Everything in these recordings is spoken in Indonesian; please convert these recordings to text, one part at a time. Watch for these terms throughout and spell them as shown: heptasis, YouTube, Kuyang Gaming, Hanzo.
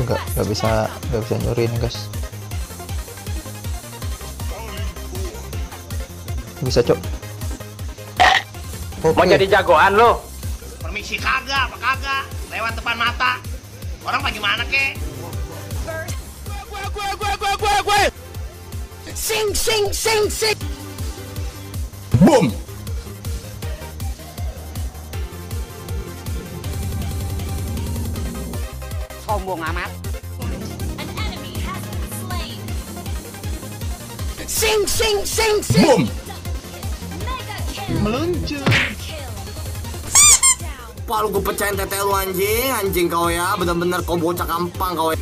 nggak bisa nyurin guys. Bisa cok. Okay. Mau jadi jagoan lo? Permisi kagak, apa kagak? Lewat depan mata. Orang apa gimana kek? Gue. Sing. Boom. Sombong amat. Sing. Boom. Meluncur. Palu gue pecahin tete lu anjing kau ya, bener-bener kau bocah kampang kau.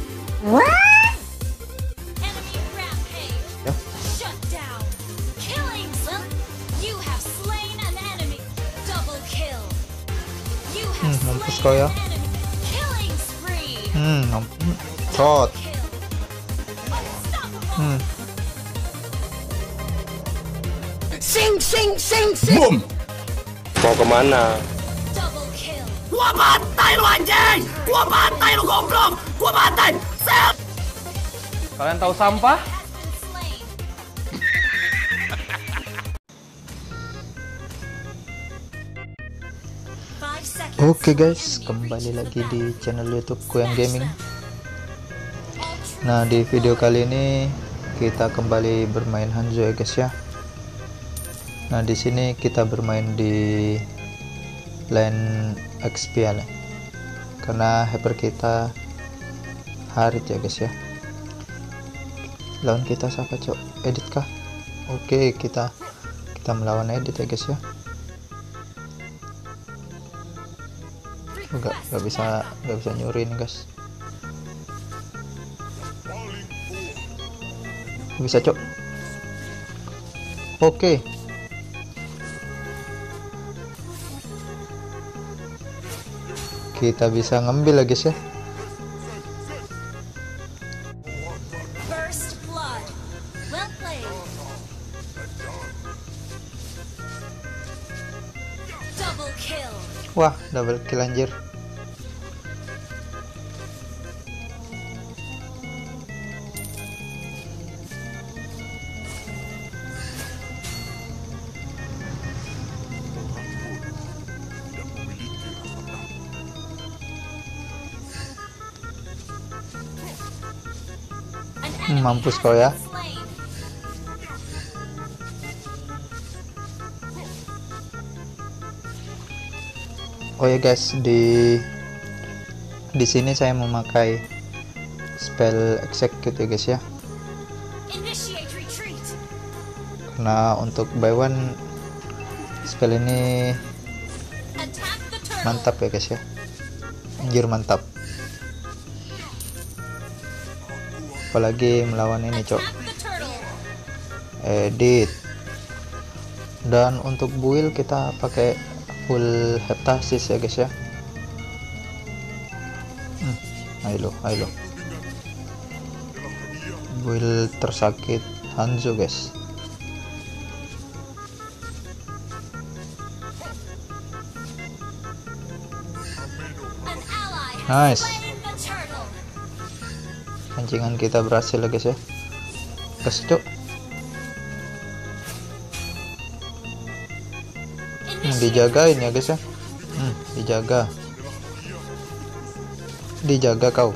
Mampus kau ya. Mampus. Shot. Sing. Boom. Mau kemana? Gua bantai lu anjing. Gua bantai lu goblok. Gua bantai. Sel. Kalian tahu sampah? Oke guys, kembali lagi di channel YouTube Kuyang Gaming. Nah, di video kali ini kita kembali bermain Hanzo ya guys ya. Nah, di sini kita bermain di lane XP ya, karena hyper kita Harit ya guys ya. Lawan kita siapa cok? Edit kah? Oke, kita melawan Edit ya guys ya. Nggak bisa nyurin guys. Bisa cok. Oke. Kita bisa ngambil lagi guys ya. Wah, double kill anjir. Mampus kau ya. Oh ya guys, di sini saya memakai spell execute ya guys ya. Karena untuk buy one spell ini mantap ya guys ya. Anjir mantap. Apalagi melawan ini cok, Edit. Dan untuk build kita pakai full heptasis ya guys ya. Ayo lo build tersakit Hanzo guys. Nice. Pancingan kita berhasil ya guys ya. Kasih cok. Dijagain ya guys ya. Dijaga kau.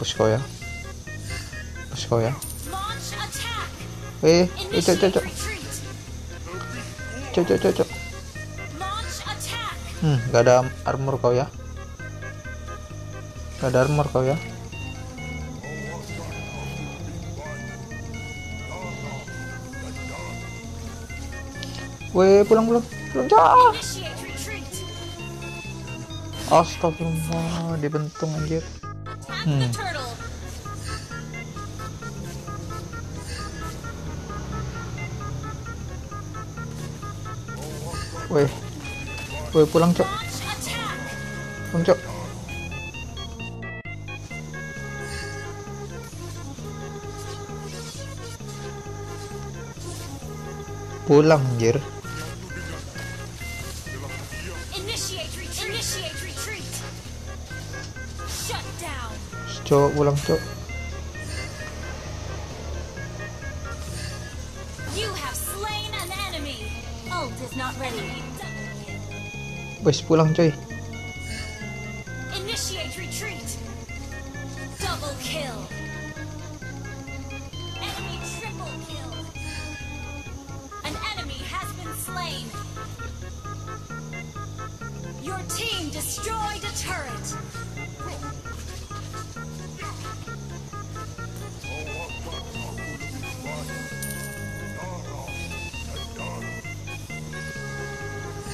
Push kau ya. Cok. Gak ada armor kau ya. Weh, pulang cok. Astagfirullah, dibentung anjir. Weh, pulang cok. pulang anjir. Cok, pulang cok. Wes pulang coy.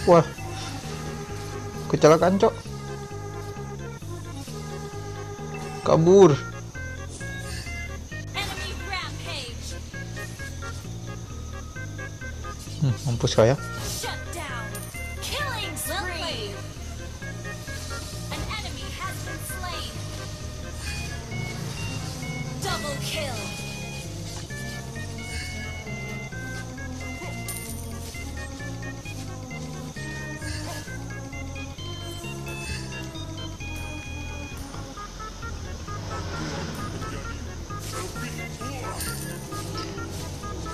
Wah, kecelakaan cok, kabur. Mampus kau ya.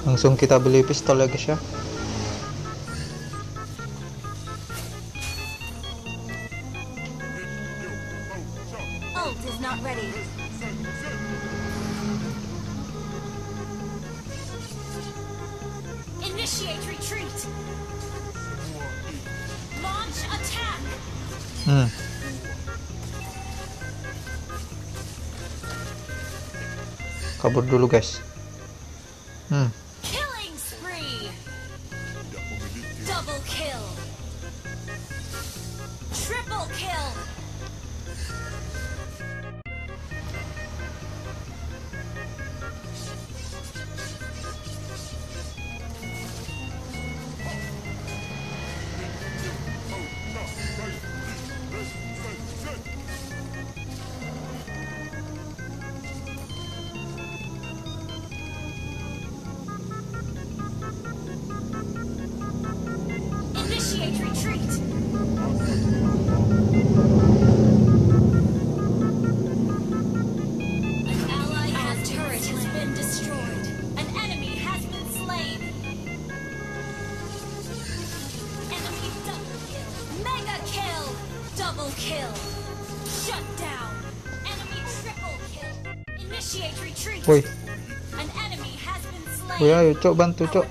Langsung kita beli pistol ya guys ya. Kabur dulu guys. Woi, woi ayo cok, bantu cok.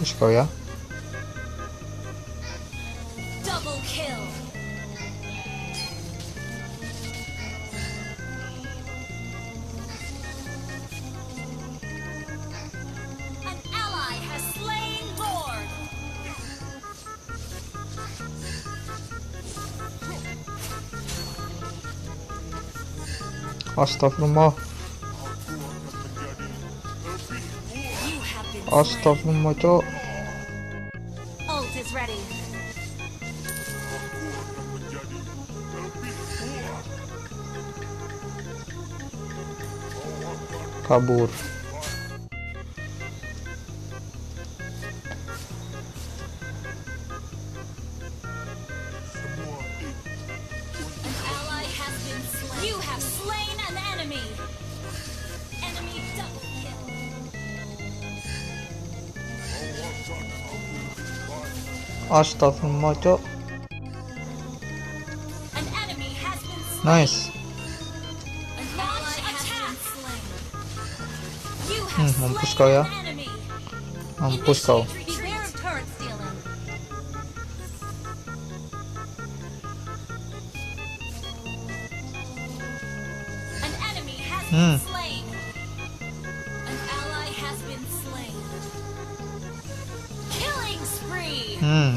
Push kau ya. Astagfirullah, astagfirullah cok. Kabur. Astagfirullah cok. Nice. Mampus kau ya. Mampus kau.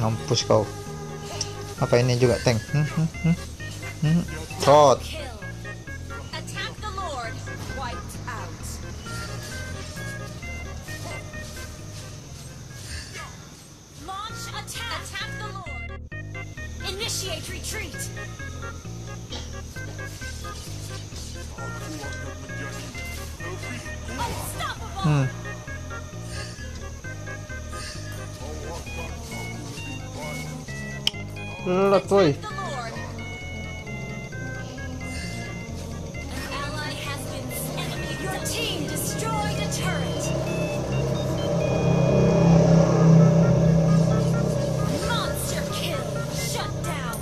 Mampus kau. Apa ini juga tank? Tot. Let's see. Your team destroyed a turret. Monster kill. Shut down.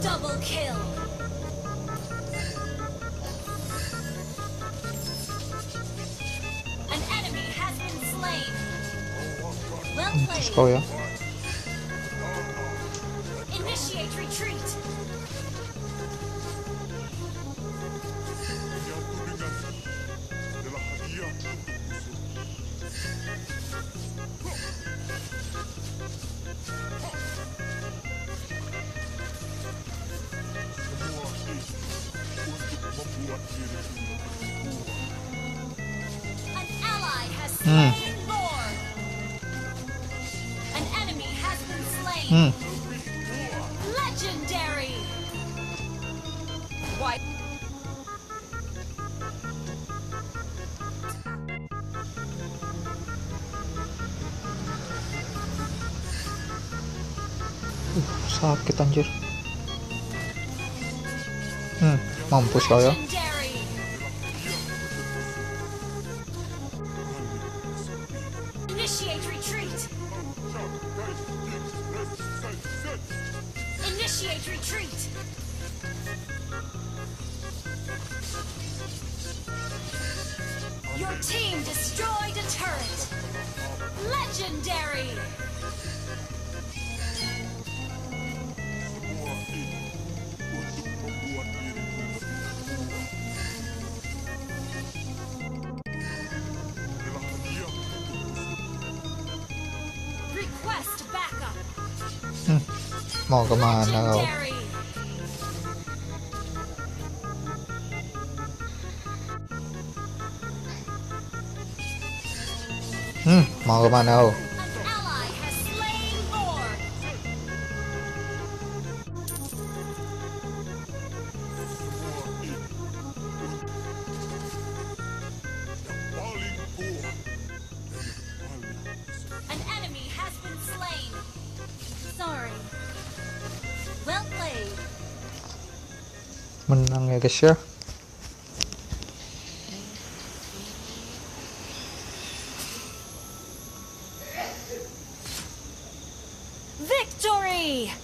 Double kill. An enemy has been slain. Well played. Oh yeah. Initiate retreat. An ally has slain more. An enemy has been slain. Legendary. Why? Sakit anjir. Mampus kau ya. Initiate retreat. Initiate retreat. Your team destroyed a turret. Legendary. Request backup. Mau kemana kau? Mau kemana kau? Menang ya guys ya. Victory.